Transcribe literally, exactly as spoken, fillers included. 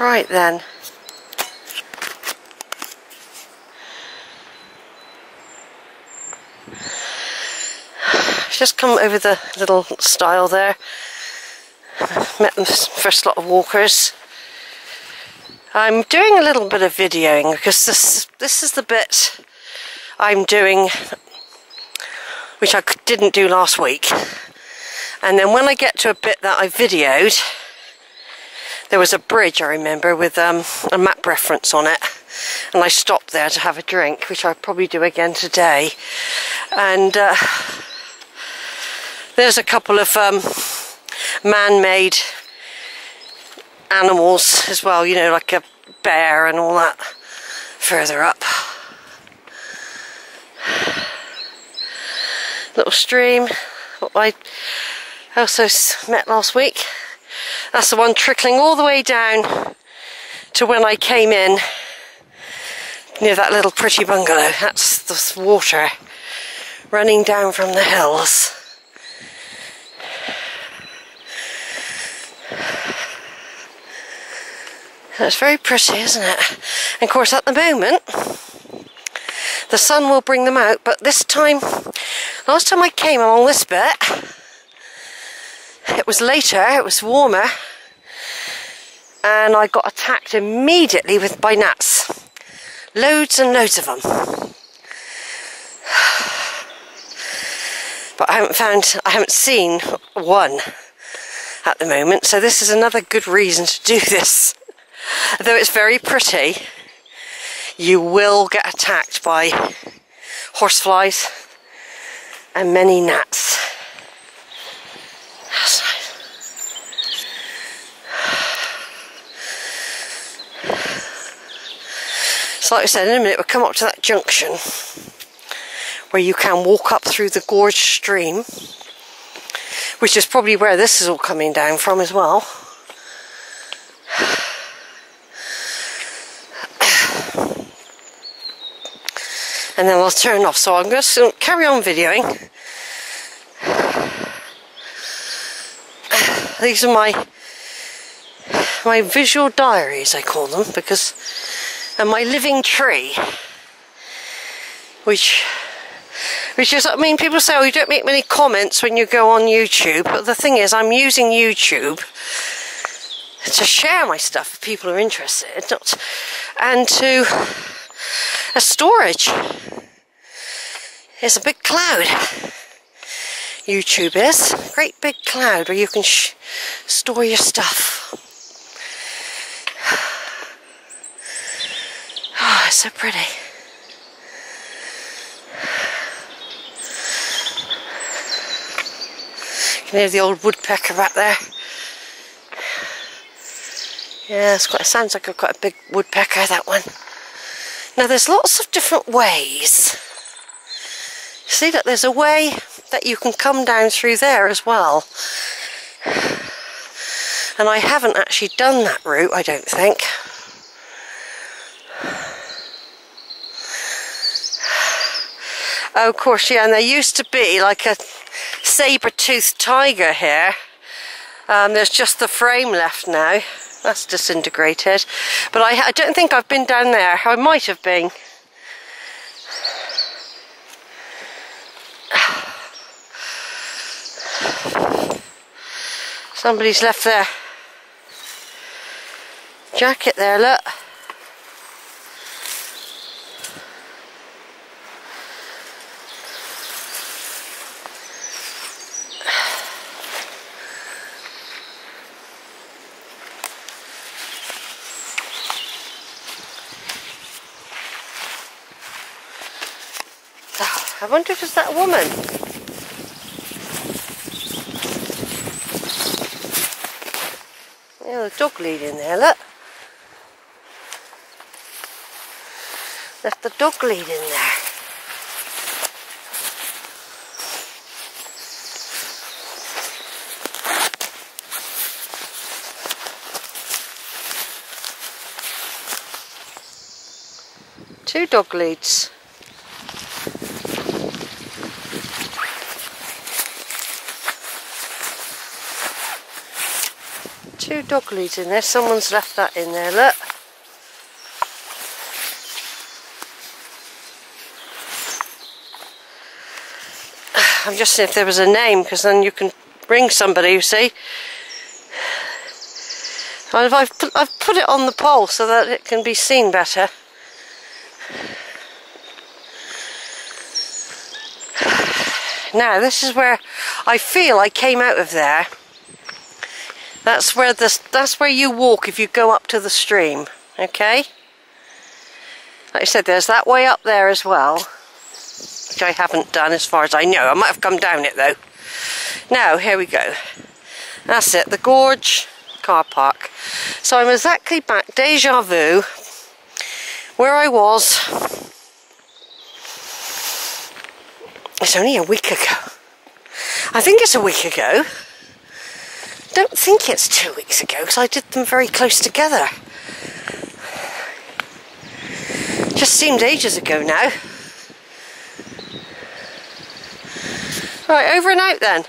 Right then. Just come over the little stile there. Met the first lot of walkers. I'm doing a little bit of videoing because this this is the bit I'm doing, which I didn't do last week. And then when I get to a bit that I videoed, there was a bridge I remember with um, a map reference on it, and I stopped there to have a drink, which I'll probably do again today. And uh, there's a couple of um, man-made animals as well, you know, like a bear and all that further up. Little stream, what I also met last week. That's the one trickling all the way down to when I came in near that little pretty bungalow. That's the water running down from the hills. It's very pretty, isn't it? And of course, at the moment, the sun will bring them out, but this time, last time I came along this bit, it was later, it was warmer, and I got attacked immediately with by gnats. Loads and loads of them. But I haven't found, I haven't seen one at the moment, so this is another good reason to do this. Though it's very pretty, you will get attacked by horseflies and many gnats. That's nice. So like I said, in a minute we'll come up to that junction where you can walk up through the gorge stream, which is probably where this is all coming down from as well. And then I'll turn off, so I'm going to carry on videoing. These are my my visual diaries, I call them, because, and my living tree, which which is, I mean, people say, oh, you don't make many comments when you go on YouTube, but the thing is, I'm using YouTube to share my stuff if people are interested, not, and to a storage. It's a big cloud. YouTube is a great big cloud where you can sh store your stuff. Oh, it's so pretty. You can hear the old woodpecker back there. Yeah, it's quite, it sounds like a quite a big woodpecker, that one. Now there's lots of different ways. See that there's a way that you can come down through there as well. And I haven't actually done that route, I don't think. Oh, of course, yeah, and there used to be like a saber-toothed tiger here. Um, there's just the frame left now. That's disintegrated, but I, I don't think I've been down there. I might have been. Somebody's left their jacket there, look. I wonder if it's that woman. Yeah, the dog lead in there, look. Left the dog lead in there. Two dog leads. Two dog leads in there. Someone's left that in there, look. I'm just seeing if there was a name, because then you can bring somebody, you see. And I've put, I've put it on the pole so that it can be seen better. Now, this is where I feel I came out of there. That's where this, that's where you walk if you go up to the stream, okay? Like I said, there's that way up there as well, which I haven't done as far as I know. I might have come down it though. Now, here we go. That's it, the Gorge car park. So I'm exactly back, deja vu, where I was. It's only a week ago. I think it's a week ago. Don't think it's two weeks ago because I did them very close together. Just seemed ages ago now. Right, over and out then.